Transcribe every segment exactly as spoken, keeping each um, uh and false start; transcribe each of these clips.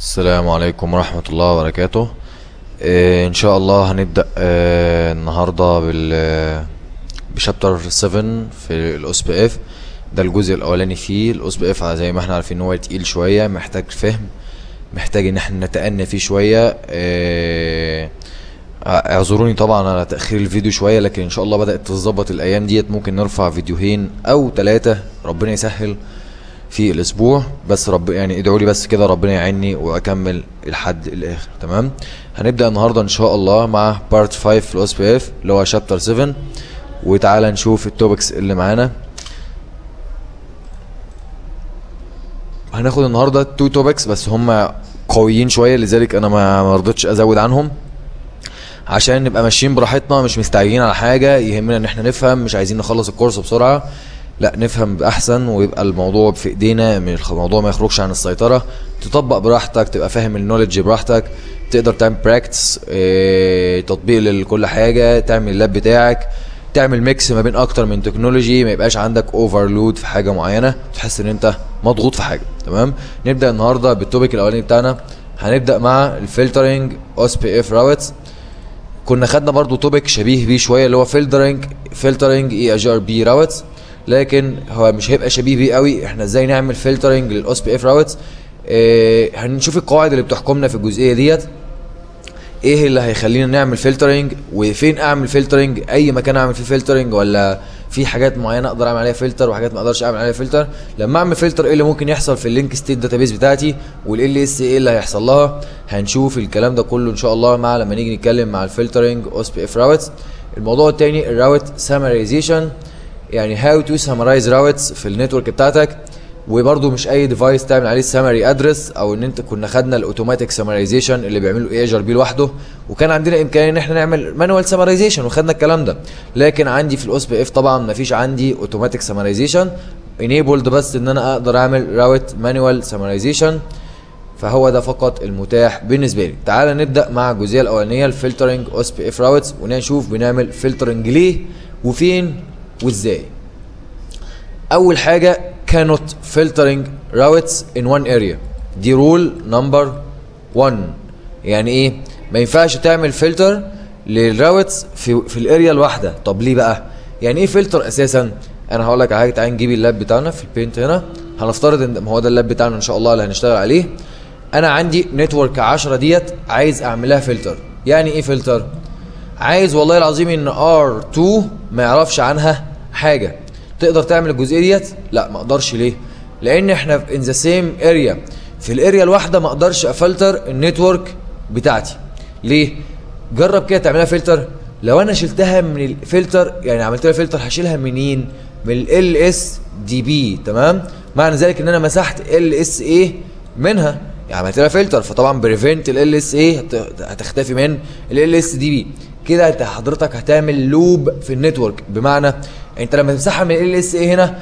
السلام عليكم ورحمة الله وبركاته. إيه ان شاء الله هنبدأ إيه النهاردة بال بشابتر سبعة في الاوس بي اف. ده الجزء الاولاني فيه. الاوس بي اف زي ما احنا عارفين ان هو تقيل شوية، محتاج فهم، محتاج ان احنا نتأنى فيه شوية. إيه اعذروني طبعا على تأخير الفيديو شوية، لكن ان شاء الله بدأت تتظبط الايام ديت، ممكن نرفع فيديوهين او ثلاثة ربنا يسهل في الاسبوع، بس رب يعني ادعوا لي بس كده ربنا يعيني واكمل لحد الاخر. تمام، هنبدا النهارده ان شاء الله مع بارت خمسة في الاس بي اف اللي هو شابتر سبعة، وتعالى نشوف التوبكس اللي معانا. هناخد النهارده تو توبكس بس هم قويين شويه، لذلك انا ما رضيتش ازود عنهم عشان نبقى ماشيين براحتنا، مش مستعجلين على حاجه، يهمنا ان احنا نفهم، مش عايزين نخلص الكورس بسرعه، لا نفهم باحسن ويبقى الموضوع في ايدينا، الموضوع ما يخرجش عن السيطره، تطبق براحتك، تبقى فاهم النوليدج براحتك، تقدر تعمل براكتس اه تطبيق لكل حاجه، تعمل اللاب بتاعك، تعمل ميكس ما بين اكتر من تكنولوجي، ما يبقاش عندك اوفرلود في حاجه معينه تحس ان انت مضغوط في حاجه. تمام، نبدا النهارده بالتوبيك الاولاني بتاعنا. هنبدا مع الفلترنج اس بي اف راوتس. كنا خدنا برده توبيك شبيه بيه شويه اللي هو فلترنج فلترنج اي اجي ار بي راوتس، لكن هو مش هيبقى شبيه بيه قوي. احنا ازاي نعمل فلترنج للاس بي اف راوتس؟ اه هنشوف القواعد اللي بتحكمنا في الجزئيه ديت، ايه اللي هيخلينا نعمل فلترنج، وفين اعمل فلترنج، اي مكان اعمل فيه فلترنج، ولا في حاجات معينه اقدر اعمل عليها فلتر وحاجات ما اقدرش اعمل عليها فلتر، لما اعمل فلتر ايه اللي ممكن يحصل في اللينك ستيت داتابيس بتاعتي، والال اس ايه اللي هيحصل لها. هنشوف الكلام ده كله ان شاء الله مع لما نيجي نتكلم مع الفلترنج اس بي اف راوتس. الموضوع الثاني الراوت سامرايزيشن، يعني هاو تو سامرايز راوتس في النتورك بتاعتك، وبرده مش اي ديفايس تعمل عليه سامري ادرس، او ان انت كنا خدنا الاوتوماتيك سامرايزيشن اللي بيعمله اي جي بي لوحده، وكان عندنا امكانيه ان احنا نعمل مانوال سامرايزيشن وخدنا الكلام ده، لكن عندي في الاس بي اف طبعا مفيش عندي اوتوماتيك سامرايزيشن انيبلد، بس ان انا اقدر اعمل راوت مانوال سامرايزيشن، فهو ده فقط المتاح بالنسبه لي. تعال نبدا مع الجزئيه الاولانيه الفلترنج اس بي اف راوتس، ونشوف بنعمل فلترنج ليه وفين وازاي. اول حاجه cannot filtering routes in one area، دي رول نمبر واحد. يعني ايه؟ ما ينفعش تعمل فلتر للراوتس في في الاريا الواحده. طب ليه بقى؟ يعني ايه فلتر اساسا؟ انا هقول لك على حاجه. تعالى نجيب اللاب بتاعنا في البينت هنا، هنفترض ان هو ده اللاب بتاعنا ان شاء الله اللي هنشتغل عليه. انا عندي نتورك عشرة ديت عايز اعمل لها فلتر. يعني ايه فلتر؟ عايز والله العظيم ان ار اتنين ما يعرفش عنها حاجه. تقدر تعمل الجزئيه ديت؟ لا ما اقدرش. ليه؟ لان احنا في ان ذا سيم اريا، في الاريا الواحده ما اقدرش افلتر النتورك بتاعتي. ليه؟ جرب كده تعملها فلتر. لو انا شلتها من الفلتر، يعني عملت لها فلتر، هشيلها منين؟ من ال اس دي بي. تمام؟ معنى ذلك ان انا مسحت ال اس اي منها، يعني عملت لها فلتر، فطبعا بريفنت ال اس اي هتختفي من ال اس دي بي. كده انت حضرتك هتعمل لوب في النتورك، بمعنى انت لما تمسحها من ال اس اي هنا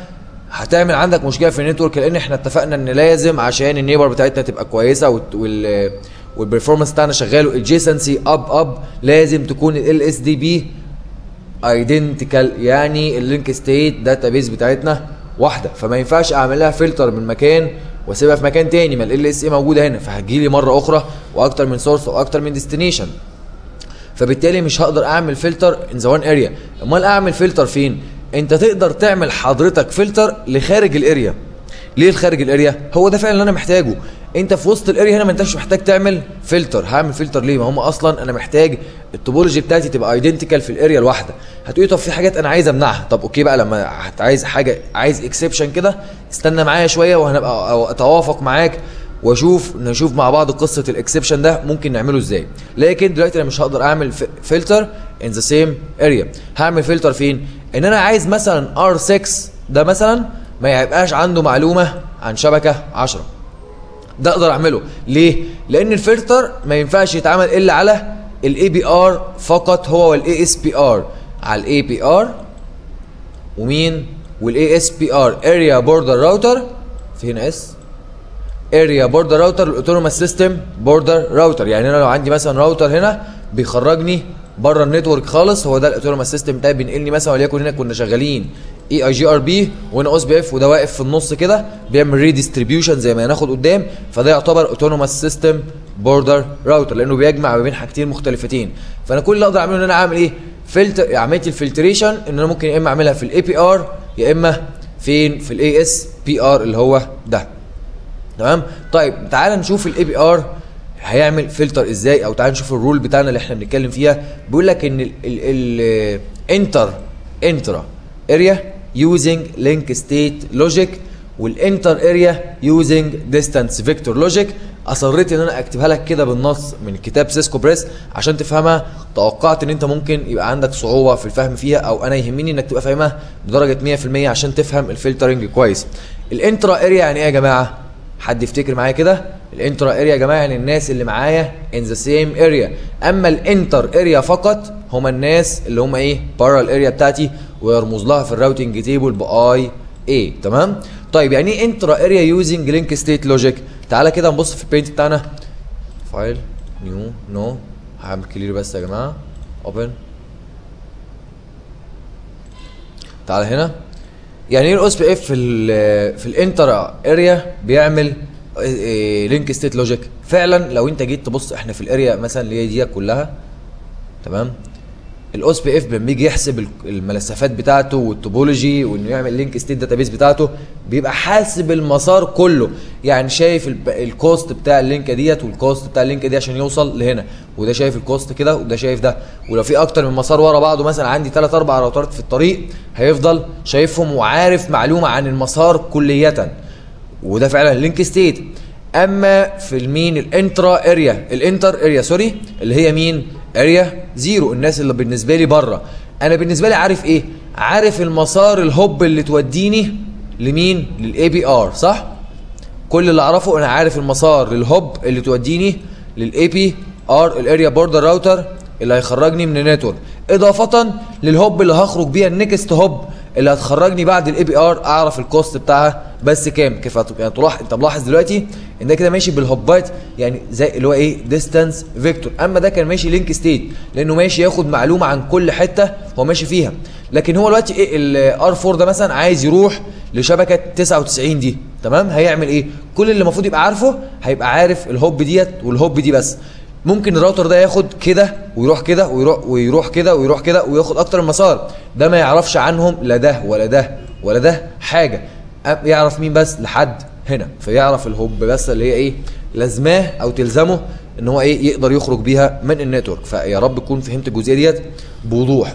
هتعمل عندك مشكله في النتورك، لان احنا اتفقنا ان لازم عشان النيبر بتاعتنا تبقى كويسه وال والبرفورمانس بتاعنا شغال والجيسنسي اب اب، لازم تكون ال اس دي بي ايدنتيكال، يعني اللينك ستيت داتابيس بتاعتنا واحده، فما ينفعش اعمل لها فلتر من مكان واسيبها في مكان تاني، ما ال اس اي موجوده هنا، فهتجي لي مره اخرى واكتر من سورس واكتر من ديستنيشن، فبالتالي مش هقدر اعمل فلتر ان ذا وان اريا. امال اعمل فلتر فين؟ انت تقدر تعمل حضرتك فلتر لخارج الاريا. ليه لخارج الاريا؟ هو ده فعلا اللي انا محتاجه. انت في وسط الاريا هنا ما انتش محتاج تعمل فلتر. هعمل فلتر ليه؟ ما هم اصلا انا محتاج التوبولوجي بتاعتي تبقى ايدنتيكال في الاريا الواحده. هتقولي طب في حاجات انا عايز امنعها. طب اوكي بقى، لما عايز حاجه، عايز اكسبشن كده، استنى معايا شويه وهنبقى اتوافق معاك واشوف، نشوف مع بعض قصه الاكسبشن ده ممكن نعمله ازاي. لكن دلوقتي انا مش هقدر اعمل فلتر ان ذا سيم اريا. هعمل فلتر فين؟ ان انا عايز مثلا ار ستة ده مثلا ما يبقاش عنده معلومه عن شبكه عشرة. ده اقدر اعمله. ليه؟ لان الفلتر ما ينفعش يتعمل الا على الاي بي ار فقط هو والاي اس بي ار. على الاي بي ار ومين؟ والاي اس بي ار، اريا بوردر راوتر، في هنا اس اريا بوردر راوتر، الاوتونوماس سيستم بوردر راوتر. يعني انا لو عندي مثلا راوتر هنا بيخرجني بره النتورك خالص، هو ده الاوتونوماس سيستم بتاعي، بينقلني مثلا، وليكن هنا كنا شغالين اي اي جي ار بي، وهنا اس بي اف، وده واقف في النص كده بيعمل ريديستريبيوشن زي ما هناخد قدام. فده يعتبر اوتونوموس سيستم بوردر راوتر لانه بيجمع ما بين حاجتين مختلفتين. فانا كل اللي اقدر اعمله ان انا اعمل ايه؟ فلتر. عمليه الفلتريشن ان انا ممكن يا اما اعملها في الاي بي ار يا اما فين؟ في الاي اس بي ار اللي هو ده. تمام؟ طيب تعال نشوف الاي بي ار هيعمل فلتر ازاي، او تعال نشوف الرول بتاعنا اللي احنا بنتكلم فيها. بيقول لك ان الانتر انترا اريا يوزنج لينك ستيت لوجيك والانتر اريا يوزنج ديستانس فيكتور لوجيك. اصريت ان انا اكتبها لك كده بالنص من كتاب سيسكو بريس عشان تفهمها. توقعت ان انت ممكن يبقى عندك صعوبه في الفهم فيها، او انا يهمني انك تبقى فاهمها بدرجه مية في المية عشان تفهم الفلترنج كويس. الانترا اريا يعني ايه يا جماعه؟ حد يفتكر معايا كده؟ الانترا اريا يا جماعه يعني الناس اللي معايا ان ذا سيم اريا، اما الانتر اريا فقط هما الناس اللي هما ايه؟ بره الاريا بتاعتي، ويرمز لها في الراوتنج تيبل باي اي. تمام؟ طيب يعني ايه انترا اريا يوزنج لينك ستيت لوجيك؟ تعالى كده نبص في البينت بتاعنا. فايل نيو نو، هعمل كلير بس يا جماعه، اوبن. تعالى هنا. يعني ايه الاس بي اف في ال في الانترا اريا بيعمل لينك ستيت لوجيك؟ فعلا لو انت جيت تبص احنا في الاريا مثلا اللي هي دي كلها، تمام، الاس بي اف بيجي يحسب الملفات بتاعته والتوبولوجي وانه يعمل لينك ستيت داتابيس بتاعته، بيبقى حاسب المسار كله. يعني شايف الكوست بتاع اللينكه ديت والكوست بتاع اللينكه دي عشان يوصل لهنا، وده شايف الكوست كده وده شايف ده، ولو في اكتر من مسار ورا بعضه مثلا عندي ثلاث اربع راوترات في الطريق هيفضل شايفهم وعارف معلومه عن المسار كلية، وده فعلا لينك ستيت. اما في المين الانترا اريا الانتر اريا سوري اللي هي مين؟ اريا زيرو، الناس اللي بالنسبه لي بره. انا بالنسبه لي عارف ايه؟ عارف المسار الهوب اللي توديني لمين؟ للاي بي ار، صح؟ كل اللي اعرفه انا عارف المسار الهوب اللي توديني للاي بي ار الاريا بوردر راوتر اللي هيخرجني من النتورك، اضافه للهوب اللي هخرج بيها النكست هوب اللي هتخرجني بعد الاي بي ار، اعرف الكوست بتاعها بس كام. كيف يعني تلاحظ انت ملاحظ دلوقتي ان ده كده ماشي بالهوبات، يعني زي اللي هو ايه؟ ديستانس فيكتور. اما ده كان ماشي لينك ستيت لانه ماشي ياخد معلومه عن كل حته هو ماشي فيها. لكن هو دلوقتي ايه؟ الار اربعة ده مثلا عايز يروح لشبكه تسعة وتسعين دي، تمام، هيعمل ايه؟ كل اللي المفروض يبقى عارفه هيبقى عارف الهوب ديت والهوب دي بس. ممكن الراوتر ده ياخد كده ويروح كده ويروح ويروح كده ويروح كده وياخد اكتر من مسار، ده ما يعرفش عنهم لا ده ولا ده ولا ده حاجه، يعرف مين بس؟ لحد هنا. فيعرف الهوب بس اللي هي ايه؟ لازماه او تلزمه ان هو ايه؟ يقدر يخرج بيها من النتورك. فيا رب تكون فهمت الجزئيه ديت بوضوح.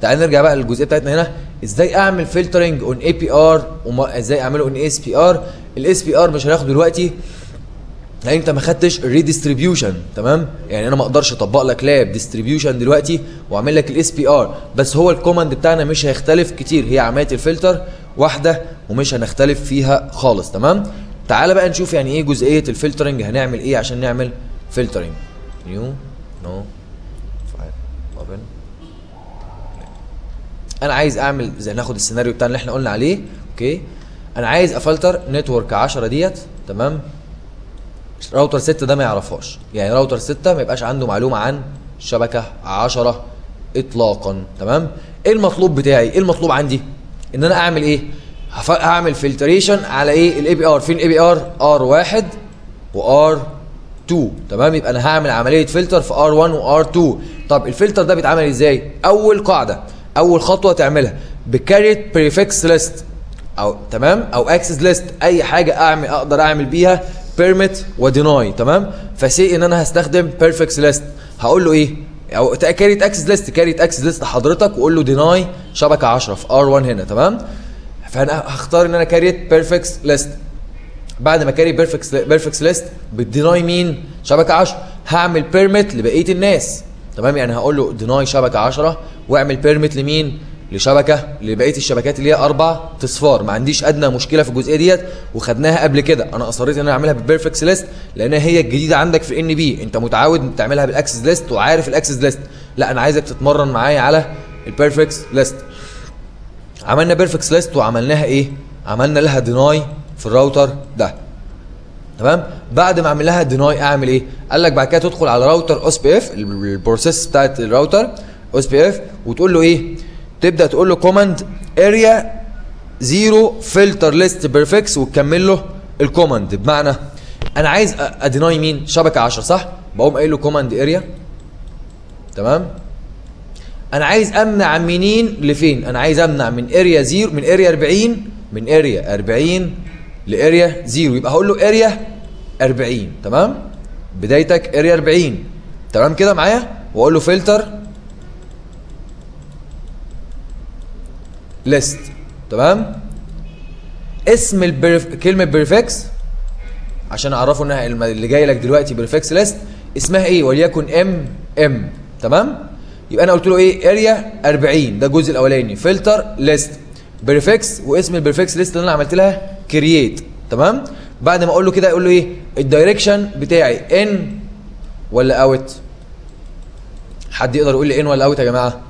تعال نرجع بقى للجزئيه بتاعتنا هنا. ازاي اعمل فلترنج اون اي بي ار وازاي اعمله اون اس بي ار؟ الاس بي ار مش هناخده دلوقتي لان انت ما خدتش الريديستريبيوشن، تمام؟ يعني انا ما اقدرش اطبق لك لاب ديستريبيوشن دلوقتي واعمل لك الاس بي ار، بس هو الكوماند بتاعنا مش هيختلف كتير، هي عمليه الفلتر واحده ومش هنختلف فيها خالص، تمام؟ تعالى بقى نشوف يعني ايه جزئيه الفلترنج، هنعمل ايه عشان نعمل فلترنج. نيو نو فايل اوبن. انا عايز اعمل زي ناخد السيناريو بتاعنا اللي احنا قلنا عليه، اوكي؟ انا عايز افلتر نتورك عشرة ديت، تمام؟ راوتر ستة ده ما يعرفهاش، يعني راوتر ستة ما يبقاش عنده معلومه عن شبكه عشرة اطلاقا، تمام؟ ايه المطلوب بتاعي؟ ايه المطلوب عندي؟ ان انا اعمل ايه؟ هعمل فلتريشن على ايه؟ الاي بي ار. فين الاي بي ار؟ ار واحد وار اتنين، تمام؟ يبقى انا هعمل عمليه فلتر في ار واحد وار اتنين. طب الفلتر ده بيتعمل ازاي؟ اول قاعده، اول خطوه تعملها بكاريت بريفكس ليست، او تمام، او اكسس ليست، اي حاجه اعمل اقدر اعمل بيها بيرميت وديناي، تمام؟ فسي ان انا هستخدم بيرفكس ليست، هقول له ايه؟ او كاريت اكسس ليست، كاريت اكسس ليست لحضرتك، وقول له ديناي شبكه عشرة في ار واحد هنا، تمام؟ فانا هختار ان انا كاريت بيرفكس ليست. بعد ما كاري بيرفكس بيرفكس ليست بالديناي مين؟ شبكه عشرة، هعمل بيرميت لبقيه الناس، تمام؟ يعني هقول له ديناي شبكه عشرة واعمل بيرميت لمين؟ لشبكه لبقيه الشبكات اللي هي اربع اصفار. ما عنديش ادنى مشكله في الجزئيه ديت وخدناها قبل كده. انا اصريت ان انا اعملها بالبيرفكس ليست لانها هي الجديده عندك في ان بي، انت متعود تعملها بالاكسس ليست وعارف الاكسس ليست، لا انا عايزك تتمرن معايا على البيرفكس ليست. عملنا بيرفكس ليست وعملناها ايه؟ عملنا لها ديناي في الراوتر ده، تمام؟ بعد ما اعمل لها ديناي اعمل ايه؟ قال لك بعد كده تدخل على راوتر اس بي اف، البروسيس بتاعت الراوتر اس بي اف، وتقول له ايه؟ تبدا تقول له كوماند اريا زيرو فلتر ليست بريفكس وتكمل له الكوماند. بمعنى انا عايز اديناي مين؟ شبكه عشرة صح؟ بقوم قايل له كوماند اريا تمام؟ انا عايز امنع منين لفين؟ انا عايز امنع من اريا زيرو من اريا أربعين من اريا أربعين لاريا زيرو، يبقى هقول له اريا أربعين تمام؟ بدايتك اريا أربعين تمام كده معايا؟ واقول له فلتر ليست تمام؟ اسم البرف... كلمه بريفكس عشان اعرفه انها اللي جاي لك دلوقتي بريفكس ليست اسمها ايه وليكن ام ام تمام؟ يبقى انا قلت له ايه؟ اريا أربعين ده الجزء الاولاني فلتر ليست بريفكس واسم البريفكس ليست اللي انا عملت لها كرييت تمام؟ بعد ما اقول له كده اقول له ايه؟ الدايركشن بتاعي ان ولا اوت؟ حد يقدر يقول لي ان ولا اوت يا جماعه؟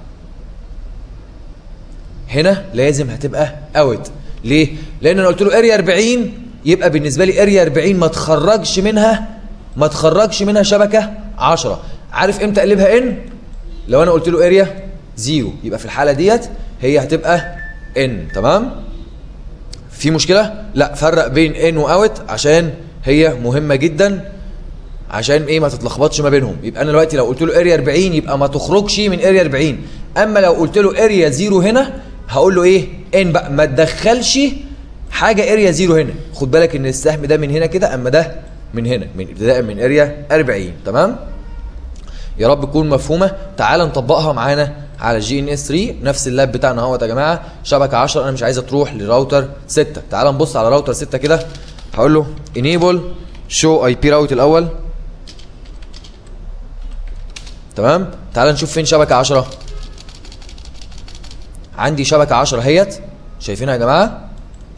هنا لازم هتبقى اوت. ليه؟ لان انا قلت له اريا أربعين يبقى بالنسبه لي اريا أربعين ما تخرجش منها ما تخرجش منها شبكه عشرة. عارف امتى اقلبها ان؟ لو انا قلت له اريا زيرو يبقى في الحاله ديت هي هتبقى ان تمام؟ في مشكله؟ لا، فرق بين ان واوت عشان هي مهمه جدا عشان ايه؟ ما تتلخبطش ما بينهم. يبقى انا دلوقتي لو قلت له اريا أربعين يبقى ما تخرجش من اريا أربعين، اما لو قلت له اريا زيرو هنا هقول له ايه؟ ان بقى ما تدخلش حاجه اريا زيرو هنا. خد بالك ان السهم ده من هنا كده اما ده من هنا من ابتداء من اريا أربعين تمام؟ يا رب تكون مفهومه. تعال نطبقها معانا على جي ان اس ثلاثة نفس اللاب بتاعنا اهوت يا جماعه. شبكه عشرة انا مش عايزه تروح لراوتر ستة. تعال نبص على راوتر ستة كده. هقول له enable show اي بي راوت الاول تمام؟ تعال نشوف فين شبكه عشرة. عندي شبكه عشرة اهيت شايفينها يا جماعه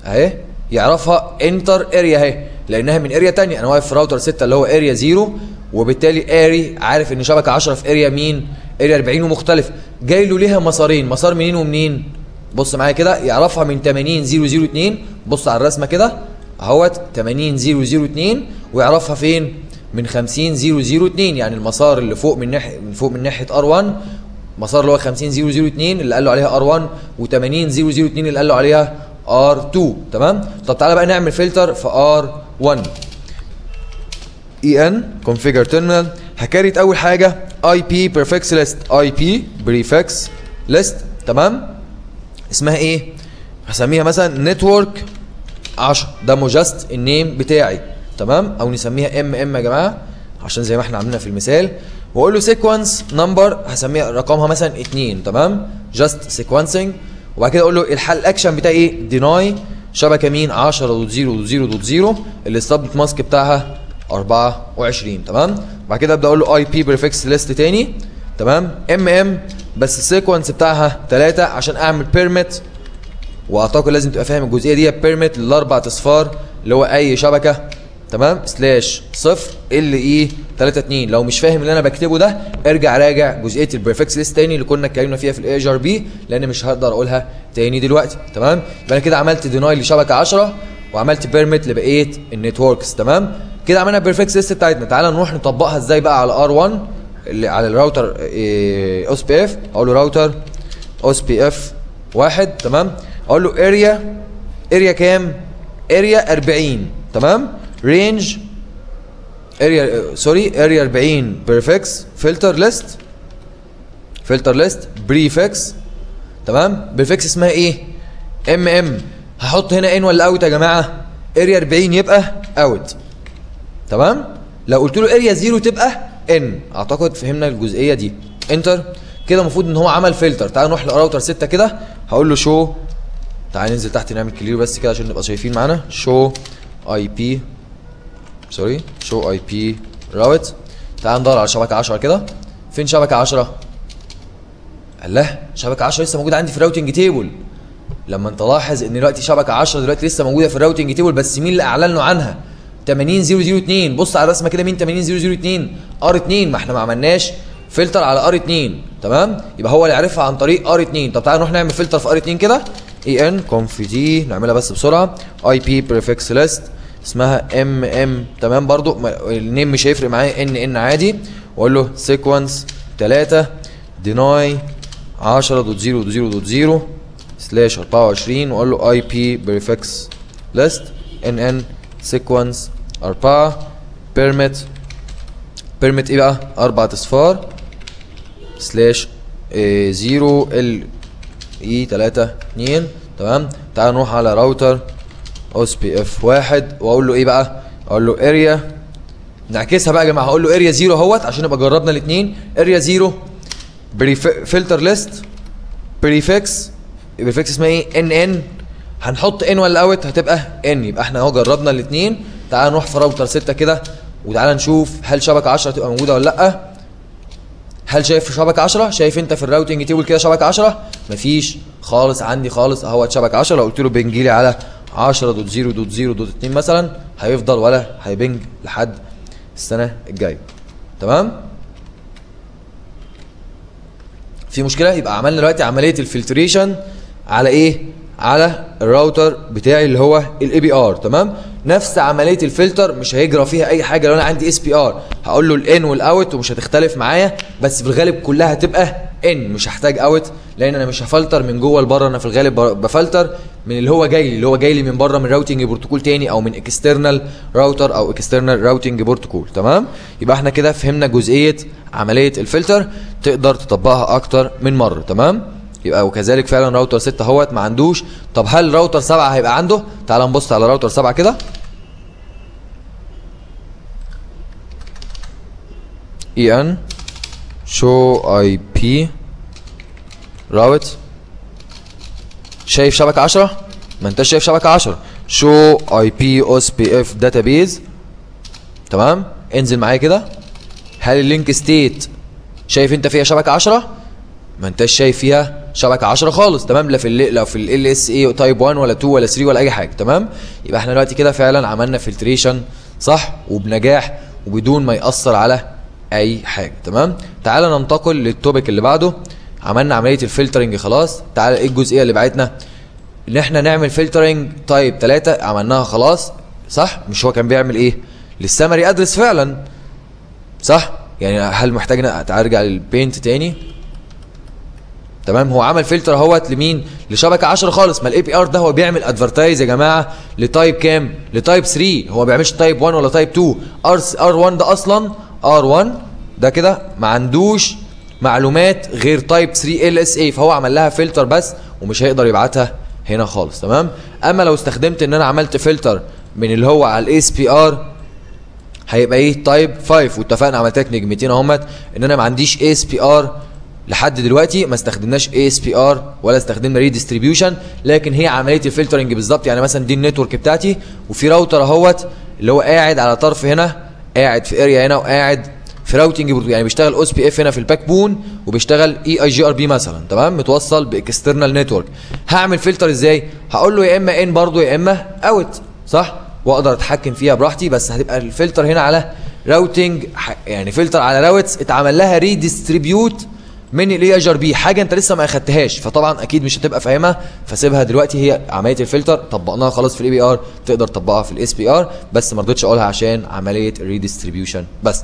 اهي، يعرفها انتر اريا اهي لانها من اريا ثانيه. انا واقف في راوتر ستة اللي هو اريا زيرو وبالتالي اري عارف ان شبكه عشرة في اريا مين؟ اريا أربعين ومختلف، جاي له ليها مسارين، مسار منين ومنين؟ بص معايا كده يعرفها من ثمانين صفر صفر اثنين، بص على الرسمه كده اهوت ثمانين صفر صفر اثنين ويعرفها فين؟ من خمسين صفر صفر اثنين، يعني المسار اللي فوق من ناحيه من فوق من ناحيه ار واحد، مسار اللي هو خمسين صفر صفر اثنين اللي قال له عليها ار واحد و ثمانين صفر صفر اثنين اللي قال له عليها ار اتنين تمام؟ طب تعالى بقى نعمل فلتر في ار واحد. اي ان كونفيجر تيرمينال هكريت اول حاجه اي بي بريفكس ليست، اي بي بريفكس ليست تمام؟ اسمها ايه؟ هسميها مثلا نتورك عشرة، ده مو جاست النيم بتاعي تمام؟ او نسميها ام ام يا جماعه عشان زي ما احنا عاملينها في المثال، واقول له سيكونس نمبر هسميها رقمها مثلا اتنين تمام؟ جاست سيكونسنج، وبعد كده اقول له الحل الاكشن بتاعي ايه؟ ديناي شبكه مين؟ عشرة نقطة صفر نقطة صفر نقطة صفر اللي السبنت ماسك بتاعها أربعة وعشرين تمام؟ بعد كده ابدا اقول له اي بي بريفكس ليست تاني تمام؟ ام ام بس السيكونس بتاعها ثلاثة عشان اعمل بيرميت، واعتقد لازم تبقى فاهم الجزئيه دي، بيرميت للاربع اصفار اللي هو اي شبكه تمام؟ سلاش صفر ال اي ثلاثة اثنين. لو مش فاهم اللي انا بكتبه ده ارجع راجع جزئيه البريفكس ليست تاني اللي كنا اتكلمنا فيها في الاي جي ار بي لان مش هقدر اقولها تاني دلوقتي تمام؟ يبقى انا كده عملت ديناي لشبكه عشرة وعملت بيرميت لبقيه النتوركس تمام؟ كده عملنا البريفكس ليست بتاعتنا. تعالى نروح نطبقها ازاي بقى على ار واحد اللي على الراوتر اس بي اف. اقول له راوتر اس بي اف واحد تمام؟ اقول له اريا اريا كام؟ اريا أربعين تمام؟ رينج اريا سوري اريا أربعين بريفكس فلتر ليست فلتر ليست بريفكس تمام؟ بريفكس اسمها ايه؟ ام ام. هحط هنا ان ولا اوت يا جماعه؟ اريا أربعين يبقى اوت تمام؟ لو قلت له اريا زيرو تبقى ان. اعتقد فهمنا الجزئيه دي. انتر كده المفروض ان هو عمل فلتر. تعال نروح لراوتر ستة كده. هقول له شو، تعال ننزل تحت نعمل كلير بس كده عشان نبقى شايفين معانا. شو اي بي سوري شو اي بي راوت. تعال ندور على شبكه عشرة كده. فين شبكه عشرة؟ الله، شبكه عشرة لسه موجوده عندي في الراوتنج تيبل. لما انت لاحظ ان دلوقتي شبكه عشرة دلوقتي لسه موجوده في الراوتنج تيبل، بس مين اللي اعلنوا عنها؟ ثمانين صفر صفر اثنين. بص على الرسمه كده، مين ثمانين صفر صفر اثنين؟ ار اتنين. ما احنا ما عملناش فلتر على ار اتنين تمام؟ يبقى هو اللي عرفها عن طريق ار اتنين. طب تعالى نروح نعمل فلتر في ار اتنين كده. اي ان كونف دي نعملها بس بسرعه. اي بي بريفكس ليست اسمها ام ام تمام؟ برضو النيم مش هيفرق معايا، ان ان عادي. واقول له سيكونس ثلاثة ديناي عشرة نقطة صفر نقطة صفر نقطة صفر سلاش اربعة وعشرين واقول له اي بي بريفكس ليست ان ان سيكونس اربعة بيرميت بيرميت ايه بقى اربعة اصفار سلاش صفر ال اي تلاتة اتنين. تمام تعال نروح على راوتر اس بي اف واحد واقول له ايه بقى اقول له اريا نعكسها بقى يا جماعه هقول له اريا صفر اهوت عشان نبقى جربنا الاثنين اريا صفر فلتر ليست بريفكس بريفكس اسمها ايه ان ان هنحط ان ولا اوت هتبقى ان يبقى احنا اهو جربنا الاثنين. تعال نروح في راوتر ستة كده وتعالى نشوف هل شبكه عشرة تبقى موجوده ولا لا. هل شايف في شبكه عشرة شايف انت في الراوتنج تيبل كده شبكه عشرة مفيش خالص عندي خالص اهوت شبكه عشرة. لو قلت له بنجي لي على عشرة نقطة صفر نقطة صفر نقطة اتنين مثلا هيفضل ولا هيبنج لحد السنه الجايه. تمام في مشكله يبقى عملنا دلوقتي عمليه الفلتريشن على ايه على الراوتر بتاعي اللي هو الاي بي ار. تمام نفس عمليه الفلتر مش هيجرى فيها اي حاجه لو انا عندي اس بي ار هقول له الان والاوت ومش هتختلف معايا بس في الغالب كلها هتبقى ان مش هحتاج اوت لان انا مش هفلتر من جوه لبره انا في الغالب بفلتر من اللي هو جاي لي اللي هو جاي لي من بره من راوتنج بروتوكول تاني او من اكسترنال راوتر او اكسترنال راوتنج بروتوكول. تمام يبقى احنا كده فهمنا جزئيه عمليه الفلتر تقدر تطبقها اكتر من مره. تمام يبقى وكذلك فعلا راوتر ستة اهوت ما عندوش. طب هل راوتر سبعة هيبقى عنده؟ تعال نبص على راوتر سبعة كده. اي ان شو اي بي راوت شايف شبكه عشرة؟ ما انتش شايف شبكه عشرة. شو اي بي اس بي اف داتابيز. تمام؟ انزل معايا كده. هل اللينك ستيت شايف انت فيها شبكه عشرة؟ ما انتش شايف فيها شبكه عشرة خالص. تمام لا في لا في ال اس اي تايب واحد ولا اتنين ولا تلاتة ولا اي حاجه. تمام يبقى احنا دلوقتي كده فعلا عملنا فلتريشن صح وبنجاح وبدون ما ياثر على اي حاجه. تمام تعال ننتقل للتوبيك اللي بعده. عملنا عمليه الفلترنج خلاص. تعال ايه الجزئيه اللي بعتنا ان احنا نعمل فلترنج تايب تلاتة عملناها خلاص صح. مش هو كان بيعمل ايه للسمري ادرس فعلا صح يعني هل محتاجنا ارجع للبينت تاني. تمام هو عمل فلتر اهوت لمين؟ لشبكه عشرة خالص. ما الاي بي ار ده هو بيعمل ادفرتايز يا جماعه لتايب كام؟ لتايب تلاتة. هو ما بيعملش تايب واحد ولا تايب اتنين. ار ار واحد ده اصلا ار واحد ده كده ما عندوش معلومات غير تايب تلاتة ال اس اي فهو عمل لها فلتر بس ومش هيقدر يبعتها هنا خالص. تمام اما لو استخدمت ان انا عملت فلتر من اللي هو على الاس بي ار هيبقى ايه؟ تايب خمسة. واتفقنا عملت لك نجمتين اهوت ان انا ما عنديش اس بي ار لحد دلوقتي ما استخدمناش اي اس بي ار ولا استخدمنا ريديستريبيوشن لكن هي عمليه الفلترنج بالظبط. يعني مثلا دي النتورك بتاعتي وفي راوتر اهوت اللي هو قاعد على طرف هنا قاعد في اريا هنا وقاعد في راوتنج يعني بيشتغل او اس بي اف هنا في الباك بون وبيشتغل اي اي جي ار بي مثلا. تمام متوصل باكسترنال نتورك. هعمل فلتر ازاي؟ هقول له يا اما ان برضه يا اما اوت صح واقدر اتحكم فيها براحتي بس هتبقى الفلتر هنا على راوتنج يعني فلتر على راوتس اتعمل لها ريديستريبيوت من الاي اجر بي حاجه انت لسه ما اخدتهاش فطبعا اكيد مش هتبقى فاهمها فسيبها دلوقتي. هي عمليه الفلتر طبقناها خلاص في الاي بي ار تقدر تطبقها في الاس بي ار بس ما رضيتش اقولها عشان عمليه الريديستريبيوشن بس.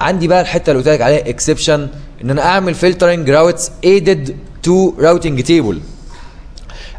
عندي بقى الحته اللي قلت لك عليها اكسبشن ان انا اعمل فلترنج راوتس ايدد تو راوتنج تيبل.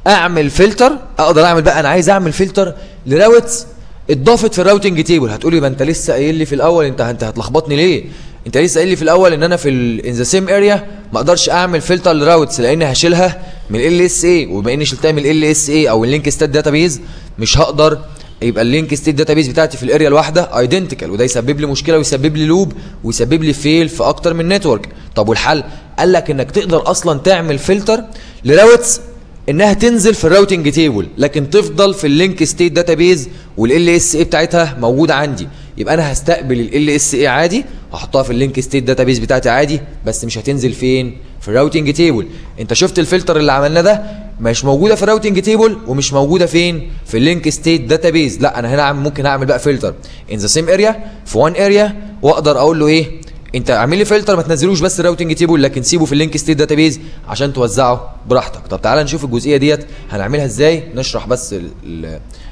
اعمل فلتر اقدر اعمل بقى انا عايز اعمل فلتر لراوتس اتضافت في الراوتنج تيبل. هتقولي ما انت لسه قايل لي في الاول انت انت هتلخبطني ليه؟ انت لسه قايل لي في الاول ان انا في ان ذا سيم اريا ما اقدرش اعمل فلتر لراوتس لان هشيلها من ال اس اي وبما اني شلتها من ال اس اي او اللينك ستيت داتابيز مش هقدر يبقى اللينك ستيت داتابيز بتاعتي في الاريا الواحده ايدنتيكال وده يسبب لي مشكله ويسبب لي لوب ويسبب لي فيل في اكتر من نتورك. طب والحل؟ قال لك انك تقدر اصلا تعمل فلتر لراوتس انها تنزل في الراوتنج تيبل لكن تفضل في اللينك ستيت داتابيز والال اس اي بتاعتها موجوده عندي. يبقى انا هستقبل ال اس اي عادي هحطها في اللينك ستيت داتابيز بتاعتي عادي بس مش هتنزل فين؟ في الراوتنج تيبل. انت شفت الفلتر اللي عملناه ده مش موجوده في الراوتنج تيبل ومش موجوده فين؟ في اللينك ستيت داتابيز. لا انا هنا ممكن اعمل بقى فلتر ان ذا سيم اريا في وان اريا واقدر اقول له ايه؟ انت اعمل لي فلتر ما تنزلوش بس الراوتنج تيبل لكن سيبه في اللينك ستيت داتابيز عشان توزعه براحتك. طب تعالى نشوف الجزئيه ديت هنعملها ازاي. نشرح بس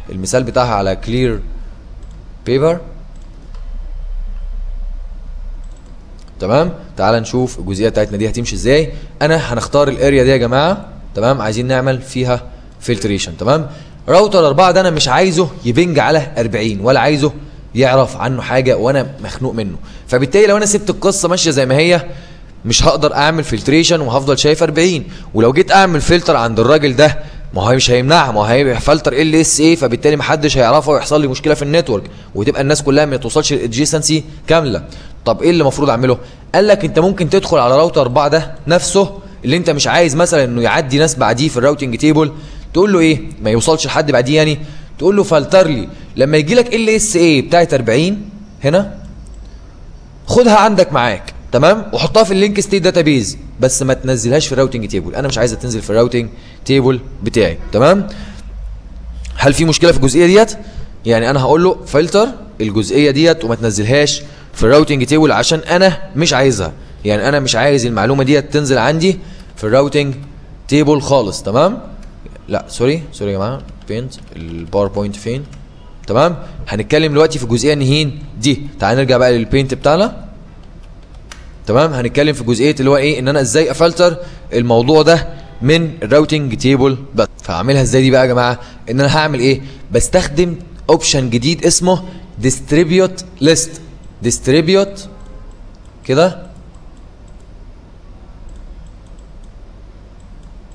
المثال بتاعها على كلير بيبر. تمام تعال نشوف الجزئيه بتاعتنا دي هتمشي ازاي. انا هنختار الاريا دي يا جماعه تمام، عايزين نعمل فيها فلتريشن. تمام، راوتر أربعة ده انا مش عايزه يبنج على أربعين ولا عايزه يعرف عنه حاجه وانا مخنوق منه، فبالتالي لو انا سبت القصه ماشيه زي ما هي مش هقدر اعمل فلتريشن وهفضل شايف أربعين، ولو جيت اعمل فلتر عند الراجل ده ما هو مش هيمنعها، ما هو هيبقى فلتر ال اس اي، فبالتالي محدش هيعرفها ويحصل لي مشكله في النتورك وتبقى الناس كلها ما توصلش للادجيسنسي كامله. طب ايه اللي المفروض اعمله؟ قال لك انت ممكن تدخل على راوتر أربعة ده نفسه اللي انت مش عايز مثلا انه يعدي ناس بعديه في الراوتنج تيبل، تقول له ايه؟ ما يوصلش لحد بعديه يعني، تقول له فلتر لي لما يجي لك ال اس اي بتاعت أربعين هنا خدها عندك معاك، تمام؟ وحطها في اللينك ستيت داتابيز، بس ما تنزلهاش في الراوتنج تيبل، انا مش عايزها تنزل في الراوتنج تيبل بتاعي، تمام؟ هل في مشكله في الجزئيه ديت؟ يعني انا هقول له فلتر الجزئيه ديت وما تنزلهاش في الراوتنج تيبل عشان انا مش عايزها، يعني انا مش عايز المعلومه ديت تنزل عندي في الراوتنج تيبل خالص، تمام؟ لا سوري سوري يا جماعه، فين الباوربوينت؟ فين؟ تمام؟ هنتكلم دلوقتي في الجزئيه النهين دي، تعال نرجع بقى للبينت بتاعنا. تمام، هنتكلم في جزئيه اللي هو ايه، ان انا ازاي افلتر الموضوع ده من الراوتنج تيبل بس. فهعملها ازاي دي بقى يا جماعه؟ ان انا هعمل ايه؟ بستخدم اوبشن جديد اسمه ديستريبيوت ليست، ديستريبيوت كده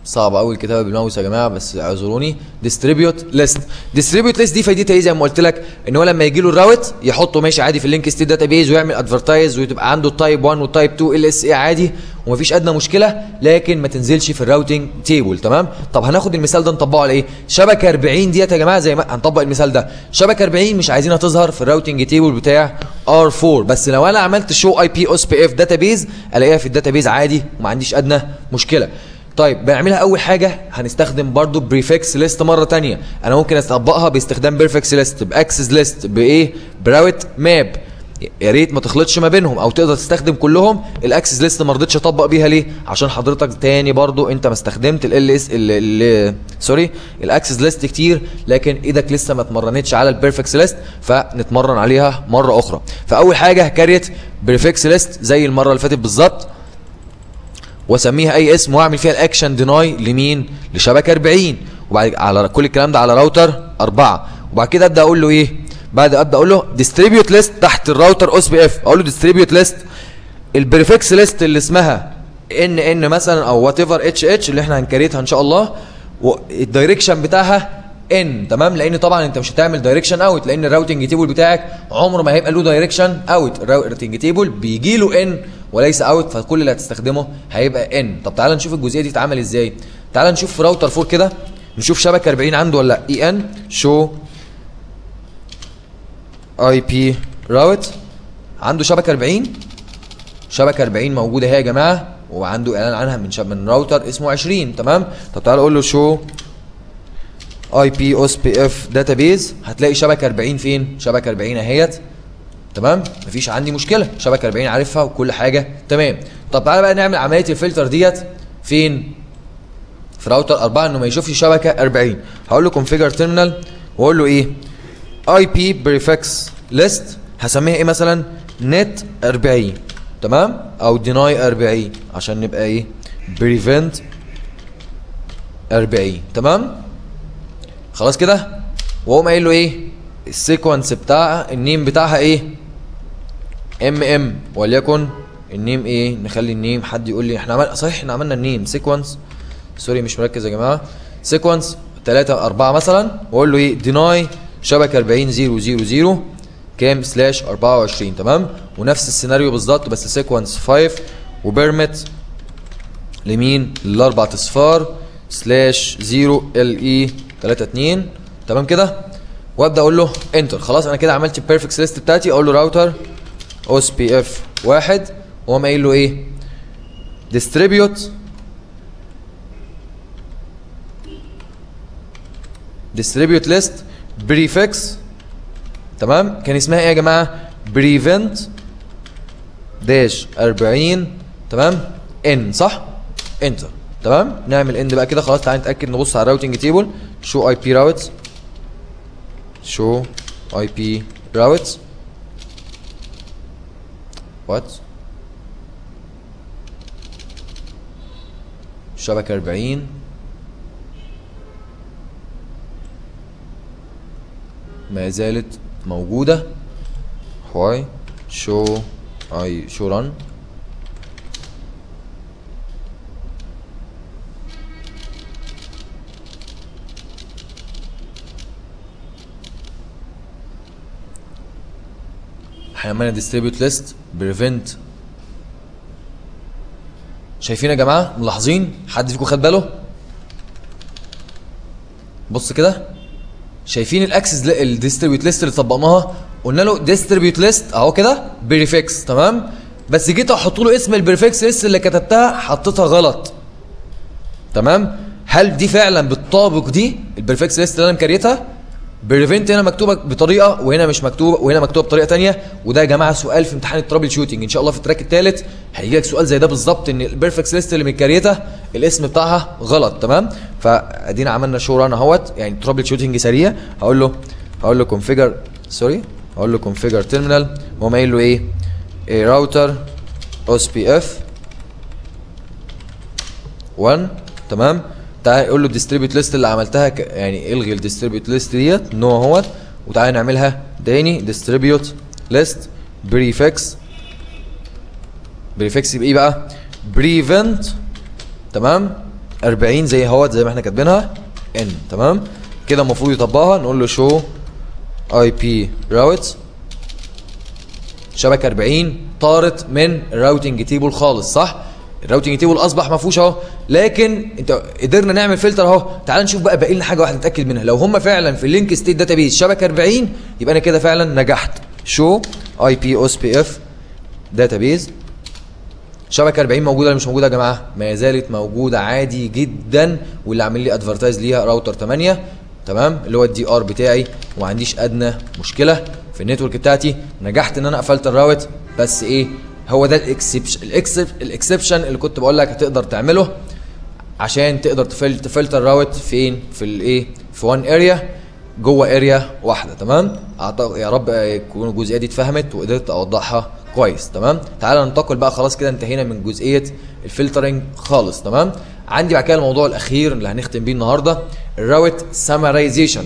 صعب قوي الكتابه بالماوس يا جماعه بس اعذروني. ديستريبيوت ليست، ديستريبيوت ليست دي فايدتها ايه؟ زي ما قلت لك ان هو لما يجي له الراوت يحطه ماشي عادي في اللينك ستيت داتا بيز ويعمل ادفرتايز وتبقى عنده التايب واحد والتايب اتنين ال اس اي عادي ومفيش ادنى مشكله، لكن ما تنزلش في الراوتنج تيبل. تمام، طب هناخد المثال ده نطبقه على ايه؟ شبكه أربعين ديت يا جماعه زي ما هنطبق المثال ده، شبكه أربعين مش عايزينها تظهر في الراوتنج تيبل بتاع ار أربعة، بس لو انا عملت شو اي بي او اس بي اف داتا بيز الاقيها في الداتا بيز عادي وما عنديش ادنى مشكله. طيب بنعملها اول حاجه، هنستخدم برضو بريفكس ليست مره ثانيه، انا ممكن اطبقها باستخدام بريفكس ليست باكسس ليست بايه؟ براوت ماب، يا ريت ما تخلطش ما بينهم او تقدر تستخدم كلهم. الاكسس ليست ما رضيتش اطبق بيها ليه؟ عشان حضرتك تاني برضو انت ما استخدمت ال اس ال سوري الاكسس ليست كتير لكن ايدك لسه ما اتمرنتش على البريفكس ليست، فنتمرن عليها مره اخرى. فاول حاجه هكريت بريفكس ليست زي المره اللي فاتت بالظبط واسميها اي اسم واعمل فيها الاكشن ديناي لمين؟ لشبكه أربعين، وبعد على كل الكلام ده على راوتر أربعة، وبعد كده ابدا اقول له ايه؟ بعد ابدا اقول له ديستريبيوت ليست تحت الراوتر او اس بي اف، اقول له ديستريبيوت ليست البريفكس ليست اللي اسمها ان ان مثلا او وات ايفر اتش اتش اللي احنا هنكريتها ان شاء الله، والدايركشن بتاعها ان، تمام؟ لان طبعا انت مش هتعمل دايركشن اوت لان الراوتنج تيبل بتاعك عمره ما هيبقى له دايركشن اوت، الراوتنج تيبل بيجي له ان وليس اوت، فكل اللي هتستخدمه هيبقى ان. طب تعال نشوف الجزئيه دي اتعمل ازاي. تعال نشوف في راوتر أربعة كده نشوف شبكه أربعين عنده ولا لا. اي ان شو اي بي راوت عنده شبكه أربعين، شبكه أربعين موجوده اهي يا جماعه وعنده اعلان عنها من شب من راوتر اسمه عشرين، تمام؟ طب تعال اقول له شو اي بي او اس بي اف داتابيز، هتلاقي شبكه أربعين فين؟ شبكه أربعين اهيت، تمام؟ مفيش عندي مشكله، شبكه أربعين عارفها وكل حاجه تمام. طب تعالى بقى نعمل عمليه الفلتر ديت فين؟ في راوتر أربعة انه ما يشوفش شبكه أربعين. هقول له كونفيجر تيرمينال واقول له ايه؟ اي بي بريفكس ليست هسميها ايه مثلا؟ نت أربعين، تمام؟ او ديناي أربعين عشان نبقى ايه؟ بريفنت أربعين، تمام؟ خلاص كده؟ واقوم قايل له ايه؟ السيكونس بتاعها النيم بتاعها ايه؟ ام ام وليكن النيم ايه؟ نخلي النيم حد يقول لي احنا عملنا صحيح احنا عملنا النيم سيكونس، سوري مش مركز يا جماعه، سيكونس ثلاثة أربعة مثلا واقول له ايه؟ ديناي شبكه أربعين صفر صفر صفر كام سلاش أربعة وعشرين، تمام؟ ونفس السيناريو بالظبط بس سيكونس خمسة وبيرمت لمين؟ للاربع اصفار سلاش صفر ال اي ثلاثة اثنين، تمام كده؟ وابدا اقول له انتر. خلاص انا كده عملت البيرفكس ليست بتاعتي. اقول له راوتر او اس بي اف واحد واقوم قايل له ايه؟ ديستريبيوت ديستريبيوت ليست بريفكس، تمام؟ كان اسمها ايه يا جماعه؟ بريفنت داش أربعين، تمام؟ ان صح؟ انتر، تمام؟ نعمل اند بقى كده خلاص. تعالى نتاكد نبص على الراوتنج تيبل شو اي بي راوت شو اي بي راوت وات شبكه أربعين ما زالت موجودة. why show I show run هنعمل distribute list prevent. شايفين يا جماعة؟ ملاحظين؟ حد فيكم خد باله؟ بص كده، شايفين الاكسس الديستريبيوت ليست اللي طبقناها؟ قلنا له ديستريبيوت ليست اهو كده بريفكس، تمام؟ بس جيت احط له اسم البريفكس ليست اللي كتبتها حطيتها غلط، تمام؟ هل دي فعلا بتطابق دي البريفكس ليست اللي انا مكريتها؟ بريفنت هنا مكتوبه بطريقه وهنا مش مكتوبه وهنا مكتوبه بطريقه ثانيه، وده يا جماعه سؤال في امتحان الترابل شوتنج ان شاء الله في التراك الثالث هيجي لك سؤال زي ده بالظبط، ان البرفكس ليست اللي متكريتها الاسم بتاعها غلط، تمام؟ فادينا عملنا شو ران اهوت، يعني ترابل شوتنج سريع. هقول له هقول له كونفيجر سوري هقول له كونفيجر تيرمينال، وقوم قايل له ايه؟ راوتر اس بي اف واحد، تمام؟ تعالى قول له الديستريبيوت ليست اللي عملتها ك... يعني الغي الديستريبيوت ليست ديت نو اهوت، وتعالى نعملها تاني ديستريبيوت ليست بريفكس بريفكس بايه بقى؟ بريفنت، تمام؟ أربعين زي اهوت زي ما احنا كاتبينها ان، تمام؟ كده المفروض يطبقها. نقول له شو اي بي راوت، شبكه أربعين طارت من الراوتنج تيبل خالص، صح؟ الراوتنج تيبل اصبح ما فيهوش اهو، لكن انت قدرنا نعمل فلتر اهو. تعال نشوف بقى باقي لنا حاجه واحده نتاكد منها، لو هم فعلا في اللينك ستيت داتابيز شبكه أربعين يبقى انا كده فعلا نجحت. شو اي بي او اس بي اف داتابيز، شبكه أربعين موجوده ولا مش موجوده يا جماعه؟ ما زالت موجوده عادي جدا، واللي عامل لي ادفرتايز ليها راوتر ثمانية، تمام؟ اللي هو الدي ار بتاعي، وما عنديش ادنى مشكله في النتورك بتاعتي، نجحت ان انا قفلت الراوت. بس ايه هو ده الاكسبشن الاكسبشن اللي كنت بقول لك هتقدر تعمله عشان تقدر تفلتر راوت فين؟ في الايه؟ في وان اريا جوه اريا واحده، تمام؟ اعتقد يا رب تكون الجزئيه دي اتفهمت وقدرت اوضحها كويس، تمام؟ تعال ننتقل بقى، خلاص كده انتهينا من جزئيه الفلترنج خالص، تمام؟ عندي بعد كده الموضوع الاخير اللي هنختم بيه النهارده، الراوت سامرايزيشن.